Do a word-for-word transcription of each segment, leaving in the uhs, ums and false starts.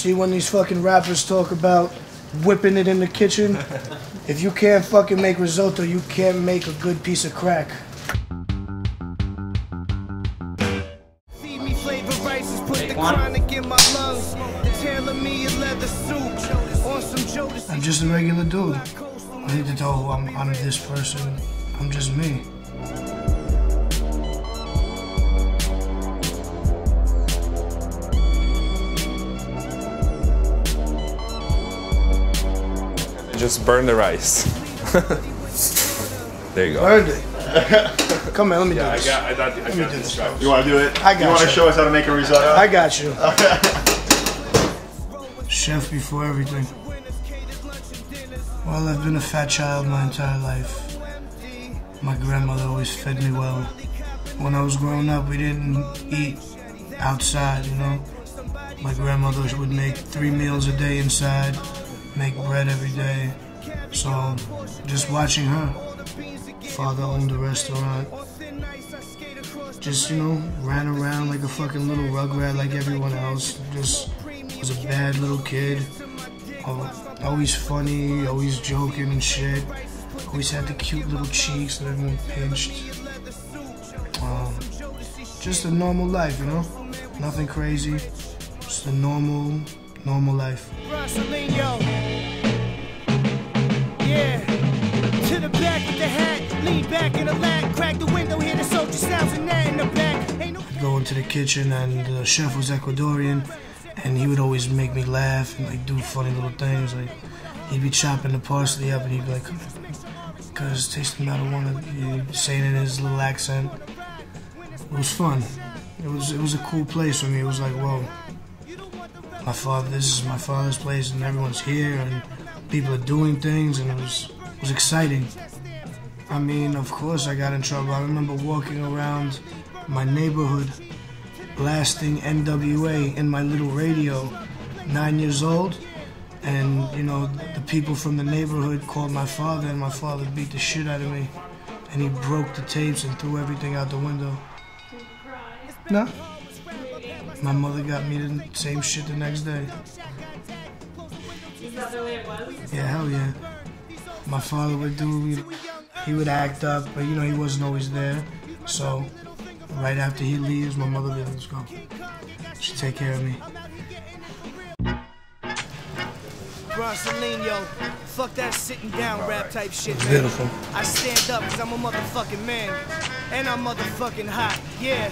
See when these fucking rappers talk about whipping it in the kitchen? If you can't fucking make risotto, you can't make a good piece of crack. See me flavor rices, put the chronic in my lungs. Tailor me a leather suit on some Jodeci. I'm just a regular dude. I need to tell who I'm, I'm this person. I'm just me. Just burn the rice. There you go. Burned it. Come on, let me yeah, do this. I got, I got, I got this. This. You want to do it? I got you. You want to show us how to make a risotto? I got you. Chef before everything. Well, I've been a fat child my entire life. My grandmother always fed me well. When I was growing up, we didn't eat outside, you know? My grandmother would make three meals a day inside. Make bread every day, so just watching her. Father owned the restaurant. Just, you know, ran around like a fucking little rugrat like everyone else. Just was a bad little kid. Oh, always funny, always joking and shit. Always had the cute little cheeks that everyone pinched. Um, just a normal life, you know? Nothing crazy, just a normal, normal life. Yeah, to the back with the hat, lean back in the lap, crack the window, hear the soldier sounds and that in the back. Go into the kitchen, and the chef was Ecuadorian, and he would always make me laugh and like do funny little things. Like he'd be chopping the parsley up, and he'd be like, "Cause tasting out of one," he'd be saying it in his little accent. It was fun. It was it was a cool place for me. It was like, whoa. My father, this is my father's place, and everyone's here, and people are doing things, and it was it was exciting. I mean, of course, I got in trouble. I remember walking around my neighborhood, blasting N W A in my little radio, nine years old, and you know the people from the neighborhood called my father, and my father beat the shit out of me, and he broke the tapes and threw everything out the window. No. My mother got me the same shit the next day. Is that the way it was? Yeah, hell yeah. My father would do, he would act up, but you know, he wasn't always there. So, right after he leaves, my mother would be like, let's go. She'd take care of me. Bronsolino, fuck that sitting down rap type shit. Beautiful. I stand up because I'm a motherfucking man. And I'm motherfucking hot, yeah.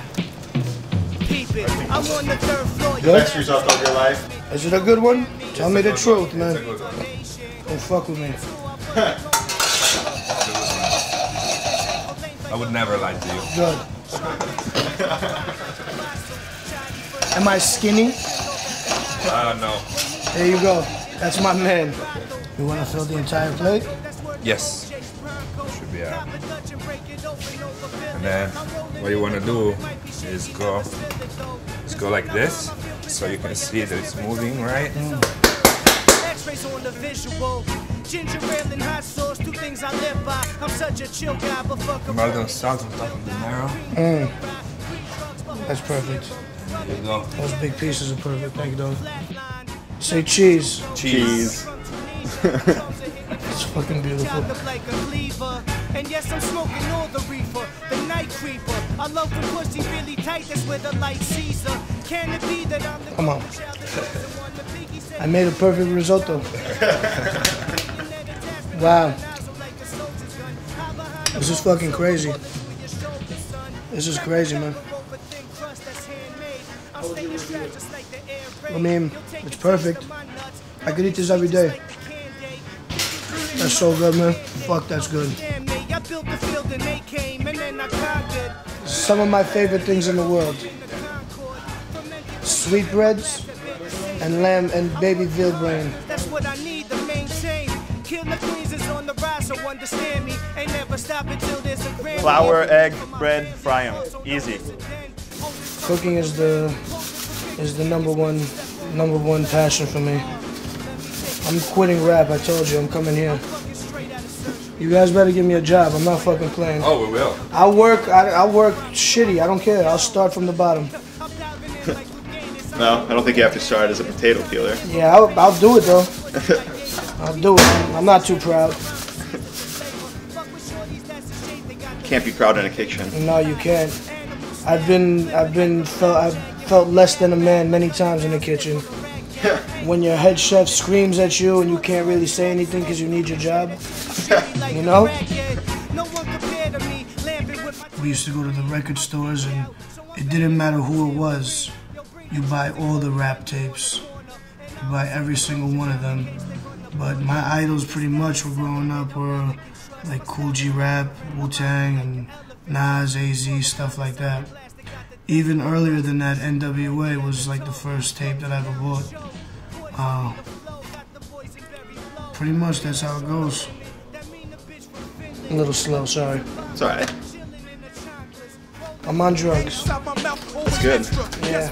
I'm on the third floor. The best result of your life. Is it a good one? Tell me the truth, man. Don't fuck with me. I would never lie to you. Good. Am I skinny? Uh, no. There you go. That's my man. You want to fill the entire plate? Yes. Should be out. And then, what you want to do is go, let's go like this, so you can see that it's moving, right? X-rays on the visual, ginger ale and hot sauce, two things I live by. I'm such a chill guy, but fuck a rather than salt on top of the marrow. Mm. That's perfect. There you go. Those big pieces are perfect. Thank you, dog. Say cheese. Cheese. It's fucking beautiful. And yes, I'm smoking all the reefer, the night creeper. I love the pussy really tight, that's where the light sees her. Can it be that I'm the come on. I made a perfect risotto. Wow. This is fucking crazy. This is crazy, man. I mean, it's perfect. I could eat this every day. That's so good, man. Fuck, that's good. Some of my favorite things in the world. Sweetbreads and lamb and baby veal brain. That's what I need to maintain. Killer Queens is on the rise, so understand me. Ain't never stop until there's a grand. Flour, egg, bread, fry them. Easy. Cooking is the is the number one number one passion for me. I'm quitting rap, I told you, I'm coming here. You guys better give me a job, I'm not fucking playing. Oh, we will. I work, I, I work shitty, I don't care, I'll start from the bottom. No, I don't think you have to start as a potato peeler. Yeah, I'll, I'll do it though. I'll do it. I'm not too proud. Can't be proud in a kitchen. No, you can't. I've been, I've been, felt, I've felt less than a man many times in the kitchen. When your head chef screams at you and you can't really say anything because you need your job, you know? We used to go to the record stores and it didn't matter who it was. You buy all the rap tapes, you buy every single one of them. But my idols pretty much were growing up were like Cool G Rap, Wu-Tang, and Nas, A Z, stuff like that. Even earlier than that, N W A was like the first tape that I ever bought. Uh, pretty much that's how it goes. A little slow, sorry. It's all right. I'm on drugs. That's good. Yeah.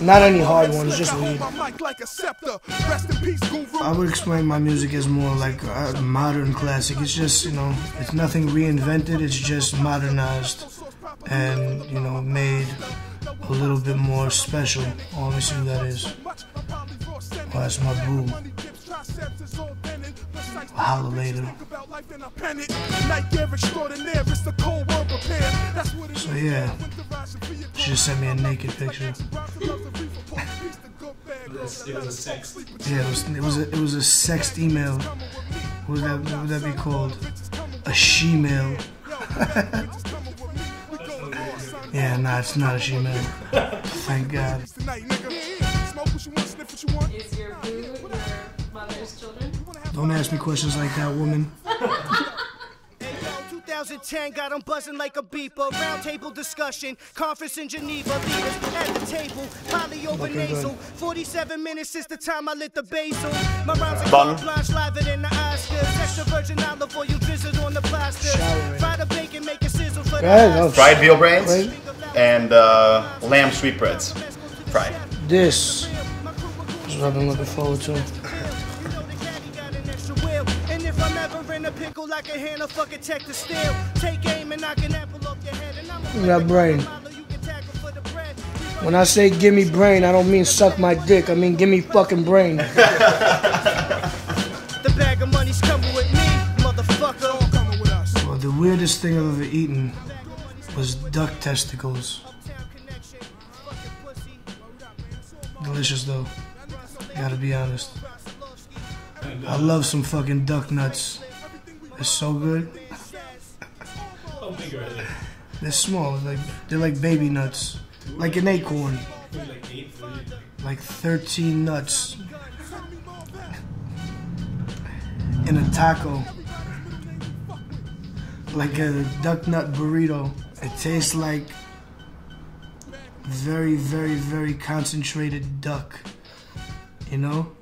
Not any hard ones, just weed. I would explain my music as more like a modern classic. It's just, you know, it's nothing reinvented, it's just modernized. And, you know, made a little bit more special. Obviously, that is. Oh, that's my boo. I'll holler later. So, yeah. She just sent me a naked picture. It was a sex. Yeah, it was, it was, a, it was a sext email. What would that, what would that be called? A she-mail. Yeah, nah, it's not a she-mail. Thank God. Is your boo your mother's children? Don't ask me questions like that, woman. two thousand ten got 'em buzzing like a beeper. Roundtable discussion, conference in Geneva. Leaders at the table, poly over nasal. forty-seven minutes since the time I lit the basil. My rounds are blanche, liver than the Oscars. Extra virgin olive oil, you drizzled on the plaster. Fry the bacon, make it sizzle for the fried veal brains and uh, lamb sweetbreads. Fried. This is what I've been looking forward to. Yeah, brain. When I say give me brain, I don't mean suck my dick. I mean give me fucking brain. The bag of money's coming with me, motherfucker. All coming with us. Well, the weirdest thing I've ever eaten was duck testicles. Delicious though. Gotta be honest. I love some fucking duck nuts. They're so good. They're small, like they're like baby nuts, like an acorn. Like thirteen nuts in a taco, like a duck nut burrito. It tastes like very, very, very concentrated duck. You know.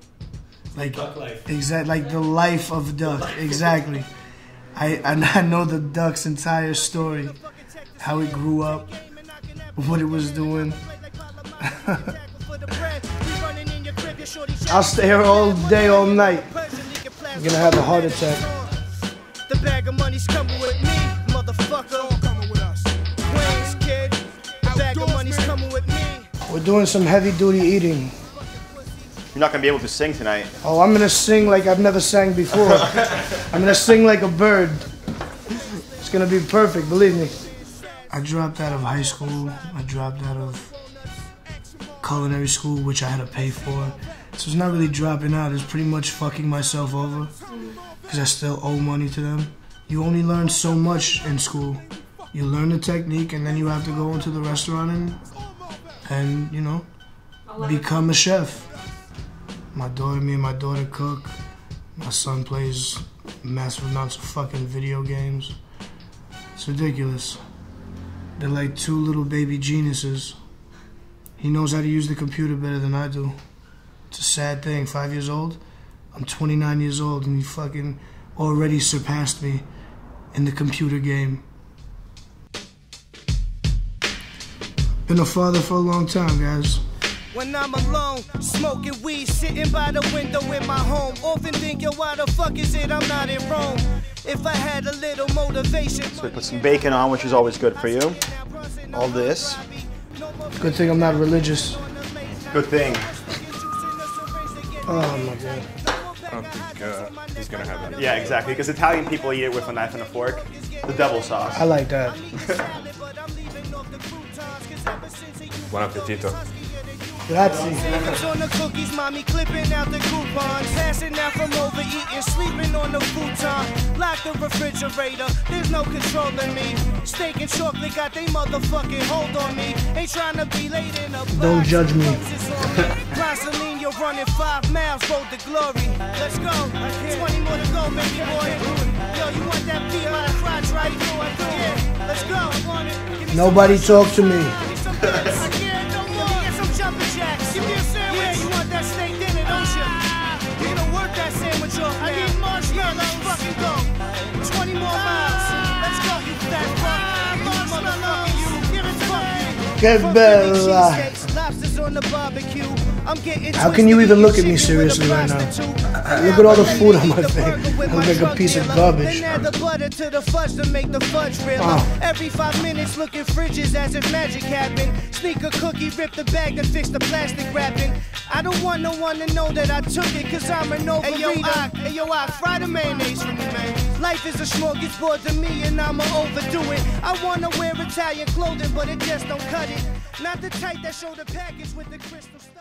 Like, duck life. Exact, like the life of duck, exactly. I, I know the duck's entire story, how it grew up, what it was doing. I'll stay here all day, all night. I'm gonna have a heart attack. The bag of money's coming with me, motherfucker. We're doing some heavy duty eating. You're not going to be able to sing tonight. Oh, I'm going to sing like I've never sang before. I'm going to sing like a bird. It's going to be perfect, believe me. I dropped out of high school. I dropped out of culinary school, which I had to pay for. So it's not really dropping out. It's pretty much fucking myself over because I still owe money to them. You only learn so much in school. You learn the technique, and then you have to go into the restaurant and, and you know, become a chef. My daughter, me and my daughter cook. My son plays massive amounts of fucking video games. It's ridiculous. They're like two little baby geniuses. He knows how to use the computer better than I do. It's a sad thing. Five years old? I'm twenty-nine years old and he fucking already surpassed me in the computer game. Been a father for a long time, guys. When I'm alone, smoking weed, sitting by the window in my home. Often think, yo, why the fuck is it I'm not in Rome? If I had a little motivation. So we put some bacon on, which is always good for you. All this. Good thing I'm not religious. Good thing. Oh my god. I don't think uh, he's gonna have that. Yeah, exactly. Because Italian people eat it with a knife and a fork. The devil sauce. I like that. Buon appetito. Grazie. Don't judge me. Running five miles, road to glory. Let's go. twenty more to go, make it boy. Yo, you want that beat out of crotch, right? Yeah, let's go. Nobody talk to me. Yeah, you want that steak dinner, don't you? You don't work that sandwich off. I need marshmallow. Let's fucking go. twenty more miles. Let's go. You fat fuck. Marshmallows. Give it fuck. Get better. Lobsters on the barbecue. How can you even look at me seriously right now? Look at all the food on my face. I look like a piece of garbage. Every five minutes looking fridges as if magic happened. Sneak a cookie, rip the bag to fix the plastic wrapping. I don't want no one to know that I took it, cause I'm an over. Hey yo, I, hey yo, I fry the mayonnaise for me, man. Life is a smorgasbord to me and I'ma overdo it. I wanna wear Italian clothing, but it just don't cut it. Not the type that show the package with the crystal stuff.